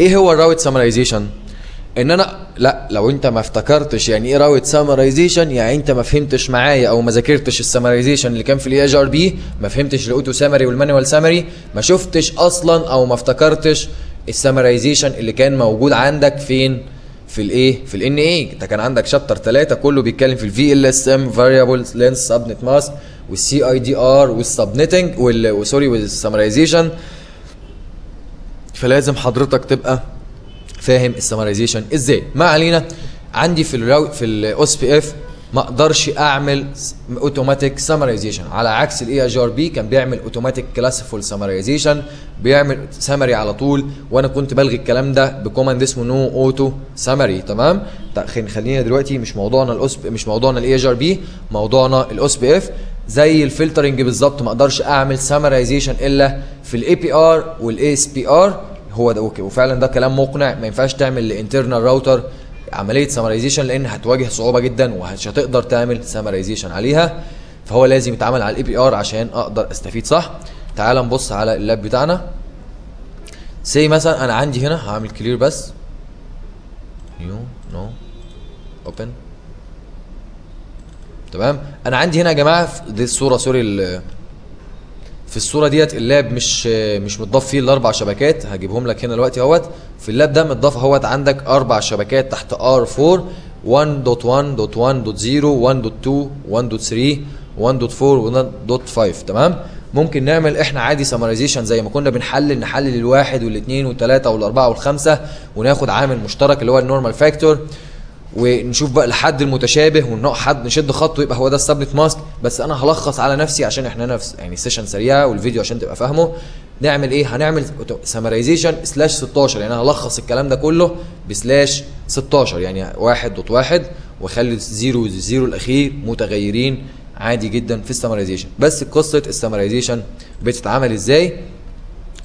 ايه هو الراوت سامرايزيشن؟ ان انا لا لو انت ما افتكرتش يعني ايه راوت سامرايزيشن، يعني انت ما فهمتش معايا او ما ذاكرتش السامرايزيشن اللي كان في الاي جي ار بي، ما فهمتش الاوتو سامري والمانوال سامري، ما شفتش اصلا او ما افتكرتش السامرايزيشن اللي كان موجود عندك فين؟ في الايه؟ في الان ايه. انت كان عندك شابتر ثلاثة كله بيتكلم في الفي ال اس ام فاريبل لينث سبنت ماسك والسي اي دي ار والسبنتنج وسوري والسامرايزيشن، فلازم حضرتك تبقى فاهم السامرايزيشن ازاي. ما علينا، عندي في الراو في الاو اس بي اف ما اقدرش اعمل اوتوماتيك سامرايزيشن، على عكس الاي اي ار بي كان بيعمل اوتوماتيك كلاسيفول سامرايزيشن، بيعمل سامري على طول، وانا كنت بلغي الكلام ده بكوماند اسمه نو اوتو سامري، تمام؟ خلينا دلوقتي مش موضوعنا الاو اس مش موضوعنا الاي اي ار بي، موضوعنا الاو اس بي اف. زي الفلترنج بالظبط ما اقدرش اعمل سامرايزيشن الا في الاي بي ار والاي اس بي ار، هو ده اوكي، وفعلا ده كلام مقنع. ما ينفعش تعمل لانترنال راوتر عمليه سامرايزيشن لان هتواجه صعوبه جدا ومش هتقدر تعمل سامرايزيشن عليها، فهو لازم يتعمل على الاي بي ار عشان اقدر استفيد، صح؟ تعال نبص على اللاب بتاعنا. سي مثلا انا عندي هنا هعمل كلير بس، نيو نو اوبن، تمام؟ انا عندي هنا يا جماعه دي الصوره سوري، في الصوره ديت اللاب مش مش متضاف فيه الاربع شبكات، هجيبهم لك هنا دلوقتي اهوت. في اللاب ده متضاف اهوت عندك اربع شبكات تحت ار أربعة، واحد نقطة واحد نقطة واحد نقطة صفر، واحد نقطة اتنين، واحد نقطة تلاتة، واحد نقطة اربعة، وواحد نقطة خمسة، تمام؟ ممكن نعمل احنا عادي سامرايزيشن زي ما كنا بنحلل، نحلل الواحد والاثنين والثلاثه والاربعه والخمسه، وناخد عامل مشترك اللي هو النورمال فاكتور، ونشوف بقى الحد المتشابه ونحد نشد خطوه يبقى هو ده السبنت ماسك. بس انا هلخص على نفسي عشان احنا نفس يعني السيشن سريعه والفيديو عشان تبقى فاهمه. نعمل ايه؟ هنعمل سامرايزيشن سلاش ستاشر، يعني انا هلخص الكلام ده كله بسلاش ستاشر، يعني واحد نقطة واحد واخلي صفر صفر الاخير متغيرين عادي جدا في السامرايزيشن. بس قصه السامرايزيشن بتتعمل ازاي؟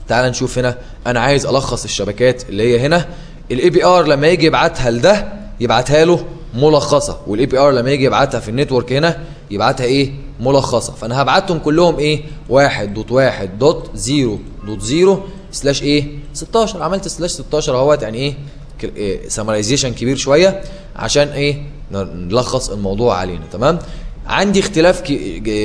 تعال نشوف. هنا انا عايز الخص الشبكات اللي هي هنا، الاي بي ار لما يجي يبعتها لده يبعتها له ملخصه، والاي بي ار لما يجي يبعتها في النتورك هنا يبعتها ايه؟ ملخصه. فانا هبعتهم كلهم ايه؟ واحد نقطة واحد نقطة صفر نقطة صفر سلاش ايه ستاشر. عملت سلاش ستاشر اهوت يعني ايه سمرايزيشن كبير شويه عشان ايه نلخص الموضوع علينا. تمام. عندي اختلاف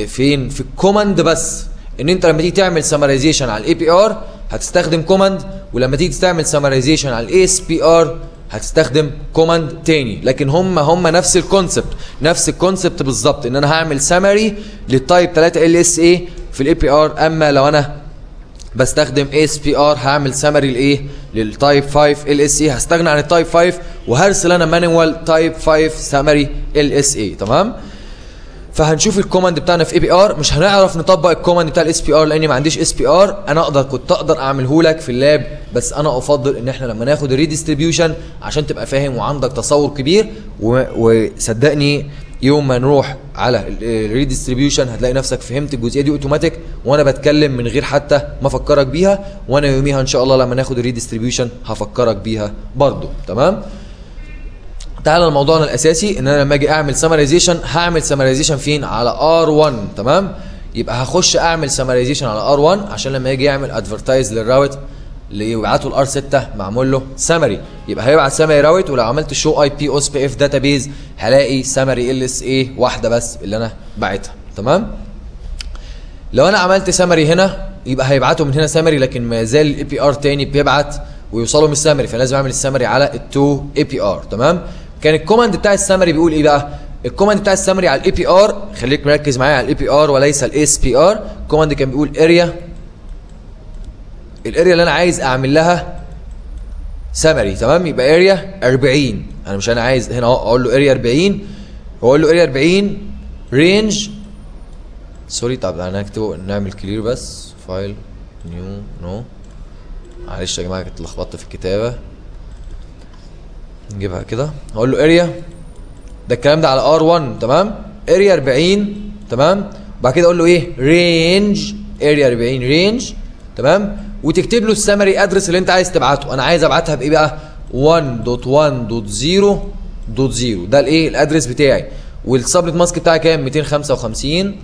فين؟ في الكوماند بس، ان انت لما تيجي تعمل سمرايزيشن على الاي بي ار هتستخدم كوماند، ولما تيجي تعمل سمرايزيشن على الاي اس بي ار هتستخدم كوماند تاني، لكن هم هم نفس الكونسبت، نفس الكونسبت بالظبط، ان انا هعمل سمري للتايب تلاتة ال اس اي في الاي بي ار، اما لو انا بستخدم اس بي ار هعمل سمري لايه؟ للتايب خمسة ال اس اي، هستغنى عن التايب خمسة وهرسل انا مانوال تايب خمسة سمري ال اس اي. تمام؟ فهنشوف الكوماند بتاعنا في اي بي ار، مش هنعرف نطبق الكوماند بتاع الاس بي ار لاني ما عنديش اس بي ار. انا اقدر كنت اقدر اعمله لك في اللاب، بس انا افضل ان احنا لما ناخد الريديستريبيوشن عشان تبقى فاهم وعندك تصور كبير، وصدقني يوم ما نروح على الريديستريبيوشن هتلاقي نفسك فهمت الجزئيه دي اوتوماتيك وانا بتكلم من غير حتى ما افكرك بيها، وانا يوميها ان شاء الله لما ناخد الريديستريبيوشن هفكرك بيها برضو. تمام؟ تعالى لموضوعنا الاساسي، ان انا لما اجي اعمل سمرايزيشن هعمل سمرايزيشن فين؟ على ار واحد. تمام؟ يبقى هخش اعمل سمرايزيشن على ار واحد عشان لما يجي يعمل ادفرتايز للراوت اللي يبعته الار ستة معمول له سمري، يبقى هيبعت سمري راوت. ولو عملت شو اي بي او اس بي اف داتا بيز هلاقي سمري ال اس اي واحده بس اللي انا باعتها. تمام؟ لو انا عملت سمري هنا يبقى هيبعته من هنا سمري، لكن ما زال الاي بي ار تاني بيبعت ويوصلوا من السمري، فلازم اعمل السمري على التو اي بي ار. تمام؟ كان الكوماند بتاع السمري بيقول ايه بقى؟ الكوماند بتاع السمري على الاي بي ار، خليك مركز معايا على الاي بي ار وليس الاس بي ار، الكوماند كان بيقول اريا، الاريا اللي انا عايز اعمل لها سمري. تمام؟ يبقى اريا اربعين، انا مش انا عايز هنا اهو اقول له اريا اربعين، واقول له اريا اربعين رينج سوري. طب انا هكتبه نعمل كلير بس، فايل نيو نو، معلش يا جماعه كنت اتلخبطت في الكتابه، نجيبها كده، هقول له اريا، ده الكلام ده على ار واحد. تمام؟ اريا اربعين. تمام؟ وبعد كده اقول له ايه؟ رينج اريا اربعين رينج. تمام؟ وتكتب له السمري ادرس اللي انت عايز تبعته. انا عايز ابعتها بايه بقى؟ واحد دوت واحد دوت صفر دوت صفر، ده الايه؟ الادرس بتاعي. والسبنت ماسك بتاعي كام؟ مئتين وخمسة وخمسين،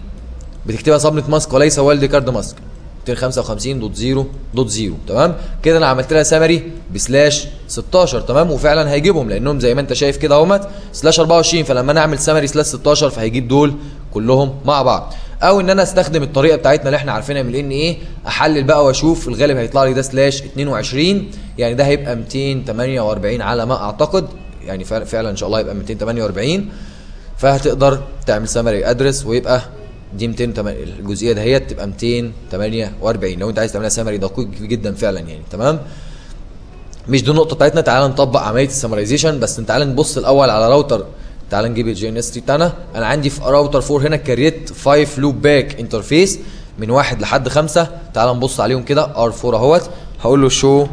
بتكتبها سبنت ماسك وليس والد كارد ماسك، مئتين وخمسة وخمسين دوت صفر دوت صفر. تمام؟ كده انا عملت لها سمري بسلاش ستاشر. تمام؟ وفعلا هيجيبهم لانهم زي ما انت شايف كده اهوت سلاش اربعة وعشرين، فلما انا اعمل سمري سلاش ستاشر فهيجيب دول كلهم مع بعض. او ان انا استخدم الطريقه بتاعتنا اللي احنا عارفينها من ان ايه، احلل بقى واشوف، في الغالب هيطلع لي ده سلاش اتنين وعشرين، يعني ده هيبقى مئتين وتمانية واربعين على ما اعتقد، يعني فعلا ان شاء الله هيبقى مئتين وتمانية واربعين، فهتقدر تعمل سمري ادرس ويبقى دي مئتين وتمانية، الجزئيه دهيت تبقى مئتين وتمانية واربعين لو انت عايز تعملها سمري دقيق جدا فعلا يعني. تمام؟ مش دي النقطه بتاعتنا، تعال نطبق عمليه السمرايزيشن بس. تعال نبص الاول على راوتر، تعال نجيب الجي ان اس تي بتاعنا. انا عندي في راوتر اربعة هنا كريت خمسة لوب باك انترفيس من واحد لحد خمسة، تعال نبص عليهم كده. ار اربعة اهوت، هقول له شو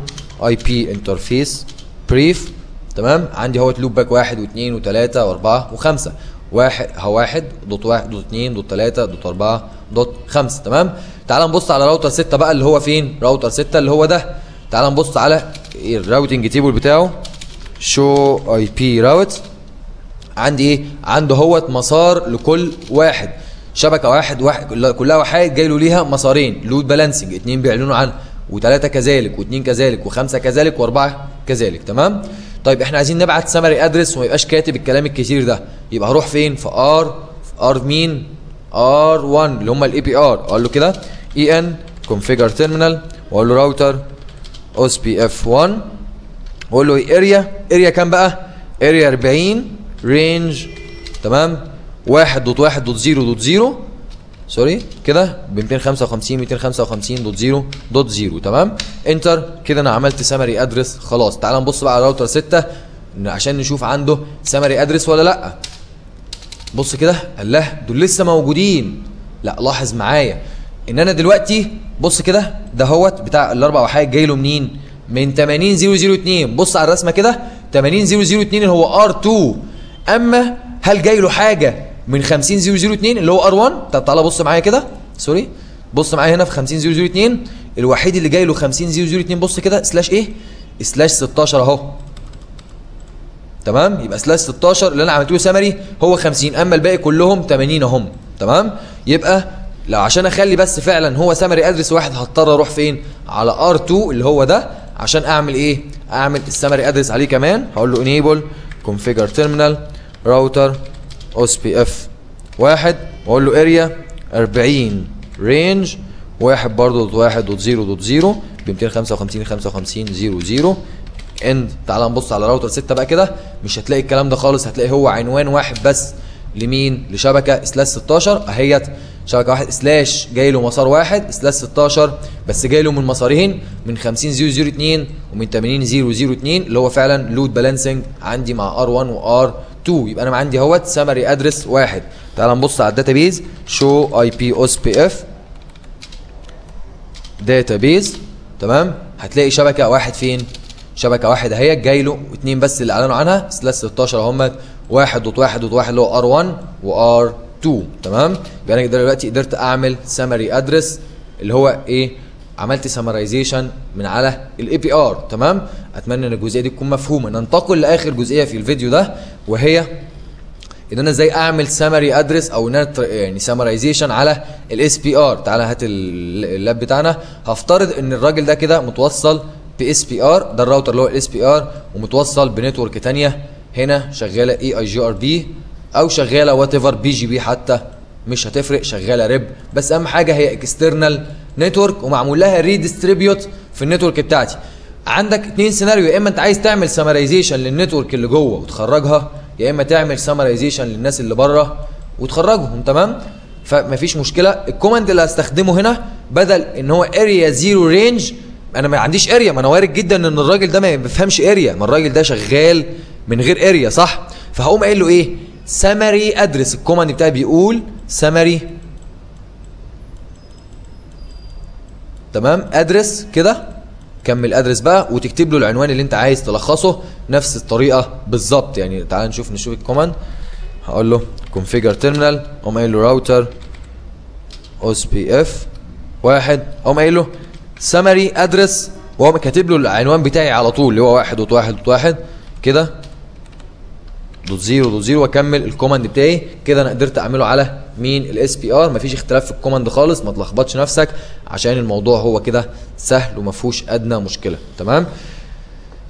اي بي انترفيس بريف. تمام؟ عندي اهوت لوب باك واحد واثنين وثلاثه واربعه وخمسه، واحد واحد دوت واحد دوت اتنين دوت تلاتة دوت اربعة دوت خمسة. تمام؟ تعال نبص على راوتر ستة بقى اللي هو فين؟ راوتر ستة اللي هو ده، تعال نبص على الراوتنج تيبل بتاعه. شو اي بي راوت، عندي ايه؟ عنده هوت مسار لكل واحد، شبكه واحد واحد كلها وحايد جاي له ليها مسارين، لود بالانسنج اتنين بيعلنوا عنها، وتلاته كذلك، واثنين كذلك، وخمسه كذلك، واربعه كذلك. تمام؟ طيب احنا عايزين نبعت سمري ادرس وما يبقاش كاتب الكلام الكتير ده، يبقى هروح فين؟ في ار، في ار مين؟ ار واحد اللي هم الاي بي ار، اقول له كده اي ان كونفيجر تيرمينال، واقول له راوتر اس بي اف واحد، واقول له اريا، اريا كام بقى؟ اريا اربعين رينج. تمام؟ واحد دوت واحد دوت صفر دوت صفر سوري كده ب مئتين وخمسة وخمسين مئتين وخمسة وخمسين دوت صفر دوت صفر. تمام؟ انتر. كده انا عملت سمري ادرس خلاص. تعال نبص بقى على راوتر ستة عشان نشوف عنده سمري ادرس ولا لا. بص كده، الله دول لسه موجودين. لا لاحظ معايا ان انا دلوقتي بص كده، ده هوت بتاع الاربع وحاجه جاي له منين؟ من تمانين صفر صفر اتنين. بص على الرسمه كده، تمانين صفر صفر اتنين اللي هو ار اتنين، اما هل جاي له حاجه من خمسين صفر صفر اتنين اللي هو ار واحد؟ طب تعالى بص معايا كده، سوري بص معايا هنا في خمسين صفر صفر اتنين، الوحيد اللي جاي له خمسين صفر صفر اتنين بص كده سلاش ايه؟ سلاش ستاشر اهو. تمام؟ يبقى سلاش ستاشر اللي انا عملت له سمري هو خمسين، اما الباقي كلهم تمانين اهم. تمام؟ يبقى لو عشان اخلي بس فعلا هو سمري ادرس واحد هضطر اروح فين؟ على ار اتنين اللي هو ده عشان اعمل ايه؟ اعمل السمري ادرس عليه كمان. هقول له انيبل كونفيجر تيرمينال راوتر اس بي اف واحد واقول له اريا اربعين رينج واحد برضه دوت واحد دوت صفر دوت صفر ب مئتين وخمسة وخمسين خمسة وخمسين صفر صفر اند. تعالى نبص على راوتر ستة بقى كده، مش هتلاقي الكلام ده خالص، هتلاقي هو عنوان واحد بس لمين؟ لشبكه سلاش ستاشر اهيت شبكه واحد سلاش جاي له مسار واحد سلاش ستاشر بس جاي له من مسارين، من خمسين صفر صفر اتنين ومن تمانين صفر صفر اتنين اللي هو فعلا لود بالانسنج عندي مع ار واحد وار اتنين. يبقى انا عندي اهوت سمري ادرس واحد. تعالى نبص على الداتابيز شو اي بي اوس بي اف داتابيز. تمام، هتلاقي شبكه واحد فين؟ شبكه واحد اهي جاي له اتنين بس اللي اعلنوا عنها سلاش ستاشر هم واحد دوت واحد دوت واحد اللي هو ار واحد وار اتنين. تمام، يبقى انا دلوقتي قدرت اعمل سمري ادرس اللي هو ايه؟ عملت سمرايزيشن من على الاي بي ار. تمام، اتمنى ان الجزئيه دي تكون مفهومه. ننتقل لاخر جزئيه في الفيديو ده وهي ان انا ازاي اعمل سمري ادرس او ان يعني سمرايزيشن على الاس بي ار. تعالى هات اللاب بتاعنا. هفترض ان الراجل ده كده متوصل باس بي ار، ده الراوتر اللي هو الاس بي ار ومتوصل بنتورك ثانيه هنا شغاله اي اي جي ار بي او شغاله وات ايفر بي جي بي، حتى مش هتفرق، شغاله ريب، بس اهم حاجه هي اكسترنال نتورك ومعمول لها ريديستريبيوت في النتورك بتاعتي. عندك اتنين سيناريو، يا اما انت عايز تعمل سمرايزيشن للنتورك اللي جوه وتخرجها، يا اما تعمل سمرايزيشن للناس اللي بره وتخرجهم. تمام، فمفيش مشكله. الكوماند اللي هستخدمه هنا بدل ان هو اريا زيرو رينج، انا ما عنديش اريا، ما انا وارد جدا ان الراجل ده ما بيفهمش اريا، ما الراجل ده شغال من غير اريا صح؟ فهقوم قايل له ايه؟ سمري ادرس. الكوماند بتاعي بيقول سمري تمام ادرس كده، كمل ادرس بقى وتكتب له العنوان اللي انت عايز تلخصه نفس الطريقه بالظبط. يعني تعال نشوف نشوف الكوماند. هقول له كونفيجر تيرمينال، اقوم قايل له راوتر اس بي اف واحد، اقوم قايل له سمري ادرس واقوم كاتب له العنوان بتاعي على طول اللي هو واحد دوت واحد دوت واحد كده دوت صفر دوت صفر واكمل الكوماند بتاعي كده. انا قدرت اعمله على مين؟ الاس بي ار، مفيش اختلاف في الكوماند خالص، ما تلخبطش نفسك عشان الموضوع هو كده سهل وما فيهوش ادنى مشكله. تمام،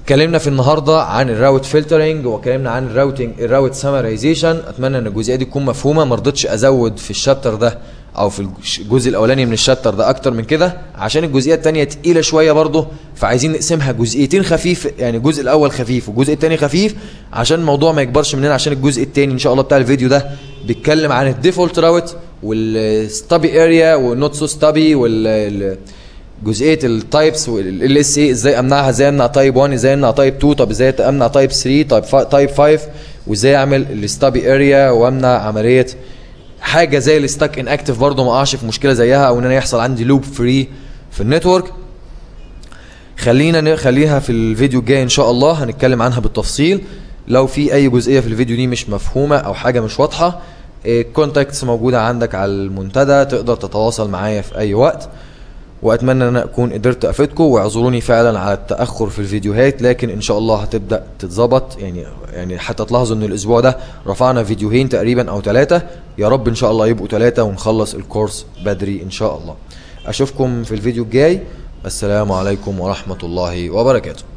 اتكلمنا في النهارده عن الراوت فلترنج واتكلمنا عن الراوتنج الراوت سمرايزيشن. اتمنى ان الجزئيه دي تكون مفهومه، ما رضيتش ازود في الشابتر ده او في الجزء الاولاني من الشابتر ده اكتر من كده عشان الجزئيه الثانيه تقيله شويه برضه، فعايزين نقسمها جزئيتين خفيف، يعني الجزء الاول خفيف والجزء الثاني خفيف عشان الموضوع ما يكبرش مننا، عشان الجزء الثاني ان شاء الله بتاع الفيديو ده بيتكلم عن الديفولت راوت والستابي اريا والنوت سو ستابي وال جزئيه التايبس وال اس اي، ازاي امنعها، ازاي امنع تايب واحد، ازاي امنع تايب اتنين، طب ازاي امنع تايب تلاتة، تايب تايب خمسة، وازاي اعمل الستابي اريا وامنع عمليه حاجه زي الستاك ان اكتف برضه ما اقعش في مشكله زيها او ان انا يحصل عندي لوب فري في النتورك. خلينا نخليها في الفيديو الجاي ان شاء الله، هنتكلم عنها بالتفصيل. لو في اي جزئيه في الفيديو دي مش مفهومه او حاجه مش واضحه، الكونتاكتس موجوده عندك على المنتدى، تقدر تتواصل معايا في اي وقت. واتمنى ان انا اكون قدرت افيدكم، واعذروني فعلا على التاخر في الفيديوهات، لكن ان شاء الله هتبدا تتظبط، يعني يعني حتى تلاحظوا ان الاسبوع ده رفعنا فيديوهين تقريبا او ثلاثه، يا رب ان شاء الله يبقوا ثلاثه ونخلص الكورس بدري ان شاء الله. اشوفكم في الفيديو الجاي، السلام عليكم ورحمه الله وبركاته.